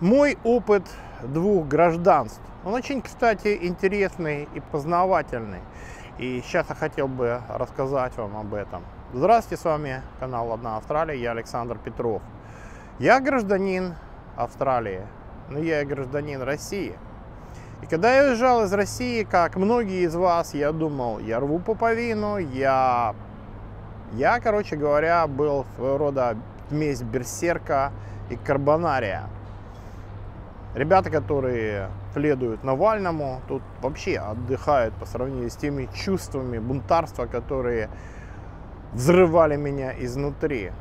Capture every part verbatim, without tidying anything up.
Мой опыт двух гражданств, он очень, кстати, интересный и познавательный. И сейчас я хотел бы рассказать вам об этом. Здравствуйте, с вами канал один Австралия, я Александр Петров. Я гражданин Австралии, но я и гражданин России. И когда я уезжал из России, как многие из вас, я думал, я рву пуповину, я, я короче говоря, был своего рода смесь берсерка и карбонария. Ребята, которые следуют Навальному, тут вообще отдыхают по сравнению с теми чувствами бунтарства, которые взрывали меня изнутри.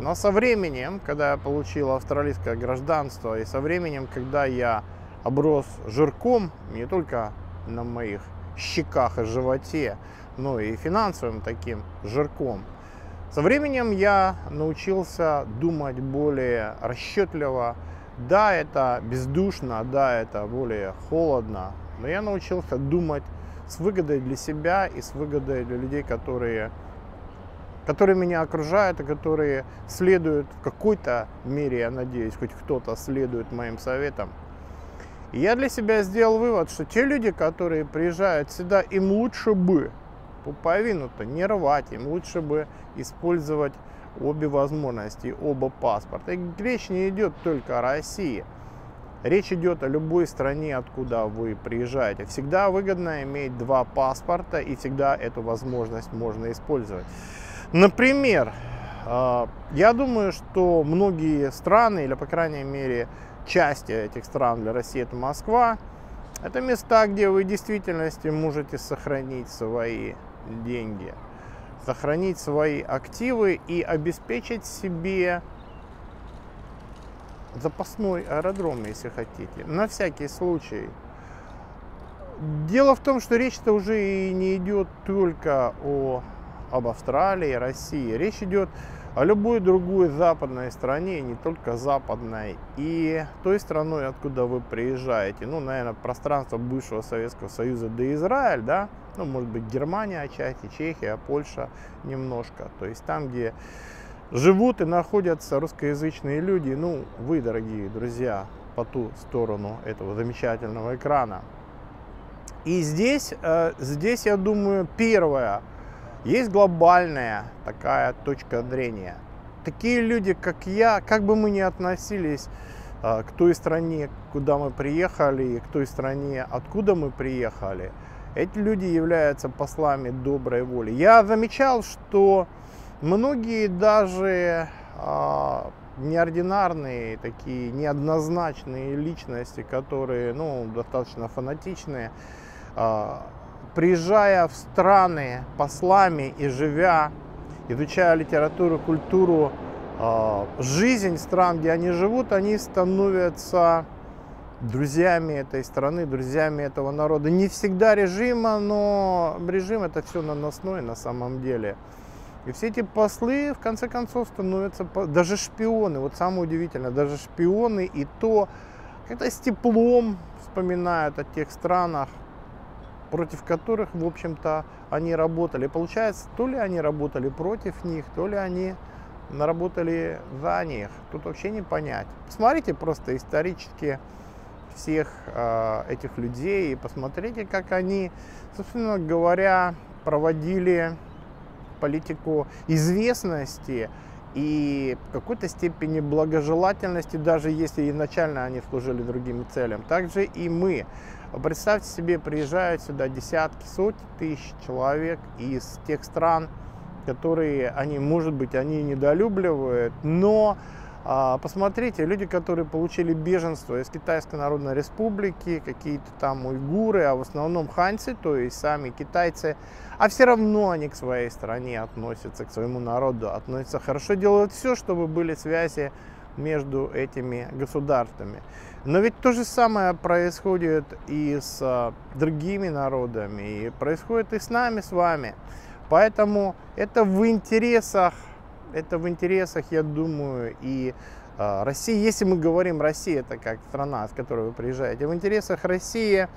Но со временем, когда я получил австралийское гражданство, и со временем, когда я оброс жирком, не только на моих щеках и животе, но и финансовым таким жирком, со временем я научился думать более расчетливо. Да, это бездушно, да, это более холодно, но я научился думать с выгодой для себя и с выгодой для людей, которые, которые меня окружают и которые следуют в какой-то мере, я надеюсь, хоть кто-то следует моим советам. И я для себя сделал вывод, что те люди, которые приезжают сюда, им лучше бы пуповину-то не рвать, им лучше бы использовать обе возможности, оба паспорта. И речь не идет только о России. Речь идет о любой стране, откуда вы приезжаете. Всегда выгодно иметь два паспорта, и всегда эту возможность можно использовать. Например, я думаю, что многие страны, или по крайней мере части этих стран, для России это Москва, это места, где вы в действительности можете сохранить свои деньги, сохранить свои активы и обеспечить себе запасной аэродром, если хотите, на всякий случай. Дело в том, что речь-то уже и не идет только о, об Австралии, России. Речь идет о любой другой западной стране, не только западной, и той страной, откуда вы приезжаете. Ну, наверное, пространство бывшего Советского Союза до Израиль, да? Ну, может быть, Германия отчасти, Чехия, Польша немножко. То есть там, где живут и находятся русскоязычные люди, ну, вы, дорогие друзья, по ту сторону этого замечательного экрана. И здесь, здесь, я думаю, первое. Есть глобальная такая точка зрения. Такие люди, как я, как бы мы ни относились э, к той стране, куда мы приехали, и к той стране, откуда мы приехали, эти люди являются послами доброй воли. Я замечал, что многие даже э, неординарные, такие неоднозначные личности, которые, ну, достаточно фанатичные, э, приезжая в страны послами и живя, изучая литературу, культуру, жизнь стран, где они живут, они становятся друзьями этой страны, друзьями этого народа. Не всегда режима, но режим — это все наносное на самом деле. И все эти послы, в конце концов, становятся даже шпионы. Вот самое удивительное, даже шпионы, и то как-то с теплом вспоминают о тех странах, против которых, в общем-то, они работали. Получается, то ли они работали против них, то ли они наработали за них. Тут вообще не понять. Посмотрите просто исторически всех э, этих людей и посмотрите, как они, собственно говоря, проводили политику известности и в какой-то степени благожелательности, даже если изначально они служили другим целям. Также и мы. Представьте себе, приезжают сюда десятки, сотни тысяч человек из тех стран, которые они, может быть, они недолюбливают, но а, посмотрите, люди, которые получили беженство из Китайской Народной Республики, какие-то там уйгуры, а в основном ханьцы, то есть сами китайцы, а все равно они к своей стране относятся, к своему народу относятся хорошо, делают все, чтобы были связи между этими государствами. Но ведь то же самое происходит и с а, другими народами, и происходит и с нами, с вами. Поэтому это в интересах, это в интересах, я думаю, и а, России, если мы говорим, Россия — это как страна, с которой вы приезжаете, в интересах России,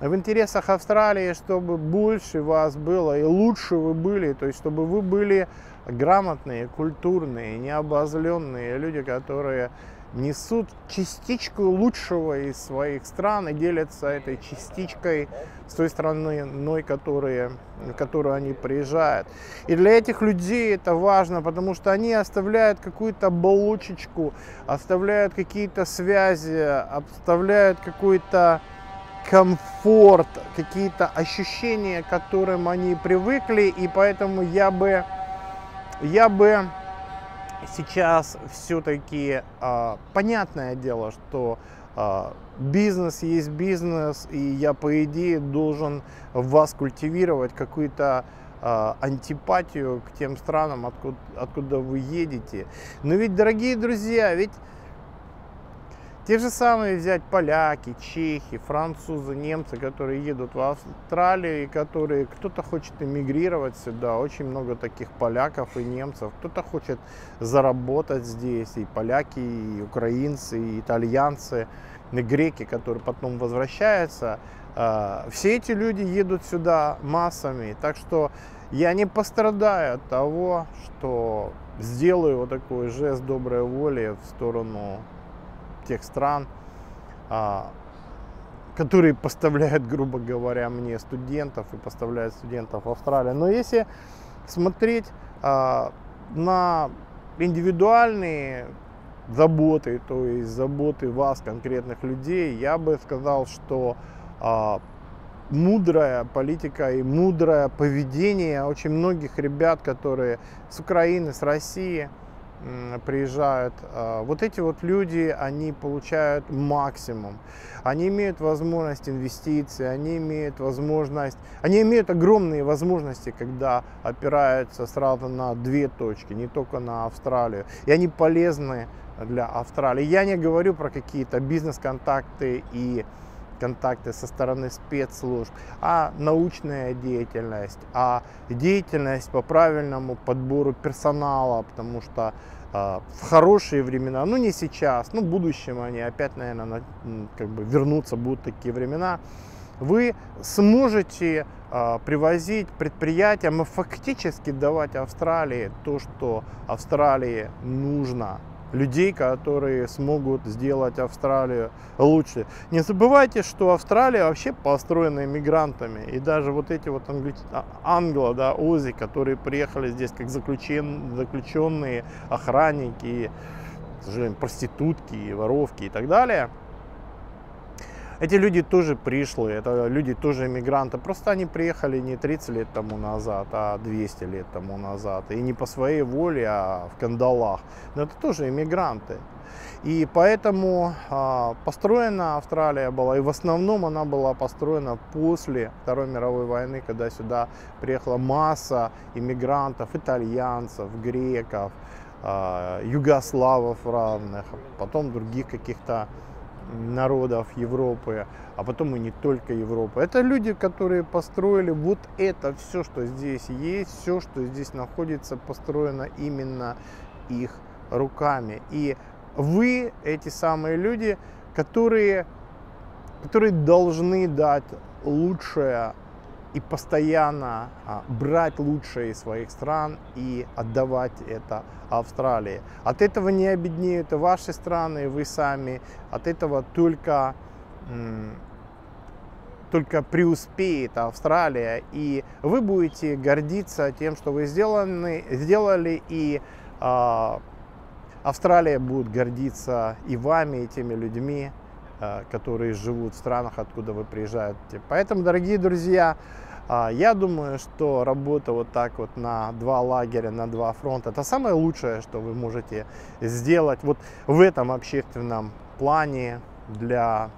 в интересах Австралии, чтобы больше вас было и лучше вы были, то есть чтобы вы были грамотные, культурные, необозленные люди, которые несут частичку лучшего из своих стран и делятся этой частичкой с той страной, которые, в которую они приезжают. И для этих людей это важно, потому что они оставляют какую-то оболочечку, оставляют какие-то связи, оставляют какой-то комфорт, какие-то ощущения, к которым они привыкли. И поэтому я бы, я бы... сейчас все-таки э, понятное дело, что э, бизнес есть бизнес, и я, по идее, должен в вас культивировать какую-то э, антипатию к тем странам, откуда, откуда вы едете. Но ведь, дорогие друзья, ведь те же самые взять поляки, чехи, французы, немцы, которые едут в Австралию, и которые кто-то хочет эмигрировать сюда, очень много таких поляков и немцев, кто-то хочет заработать здесь, и поляки, и украинцы, и итальянцы, и греки, которые потом возвращаются, все эти люди едут сюда массами, так что я не пострадаю от того, что сделаю вот такой жест доброй воли в сторону тех стран, которые поставляют, грубо говоря, мне студентов и поставляют студентов в Австралию. Но если смотреть на индивидуальные заботы, то есть заботы вас, конкретных людей, я бы сказал, что мудрая политика и мудрое поведение очень многих ребят, которые с Украины, с России приезжают, вот эти вот люди, они получают максимум, они имеют возможность инвестиций, они имеют возможность, они имеют огромные возможности, когда опираются сразу на две точки, не только на Австралию, и они полезны для Австралии. Я не говорю про какие-то бизнес-контакты и контакты со стороны спецслужб, а научная деятельность, а деятельность по правильному подбору персонала, потому что э, в хорошие времена, ну не сейчас, но в будущем они опять, наверное, на, как бы вернутся, будут такие времена, вы сможете э, привозить предприятиям и фактически давать Австралии то, что Австралии нужно. Людей, которые смогут сделать Австралию лучше. Не забывайте, что Австралия вообще построена мигрантами. И даже вот эти вот англи... англо, да, ози, которые приехали здесь как заключен... заключенные, охранники, проститутки, воровки и так далее. Эти люди тоже пришли, это люди тоже иммигранты, просто они приехали не тридцать лет тому назад, а двести лет тому назад, и не по своей воле, а в кандалах, но это тоже иммигранты. И поэтому э, построена Австралия была, и в основном она была построена после Второй мировой войны, когда сюда приехала масса иммигрантов, итальянцев, греков, э, югославов разных, потом других каких-то народов Европы, а потом и не только Европы. Это люди, которые построили вот это все, что здесь есть, все, что здесь находится, построено именно их руками. И вы, эти самые люди, которые, которые должны дать лучшее и постоянно а, брать лучшее из своих стран и отдавать это Австралии. От этого не обеднеют и ваши страны, вы сами. От этого только, только преуспеет Австралия. И вы будете гордиться тем, что вы сделаны, сделали, и а, Австралия будет гордиться и вами, и теми людьми, которые живут в странах, откуда вы приезжаете. Поэтому, дорогие друзья, я думаю, что работа вот так вот на два лагеря, на два фронта, это самое лучшее, что вы можете сделать вот в этом общественном плане для,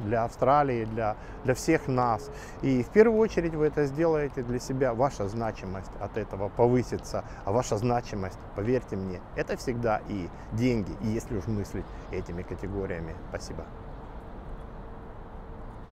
для Австралии, для, для всех нас. И в первую очередь вы это сделаете для себя. Ваша значимость от этого повысится, а ваша значимость, поверьте мне, это всегда и деньги, и если уж мыслить этими категориями. Спасибо.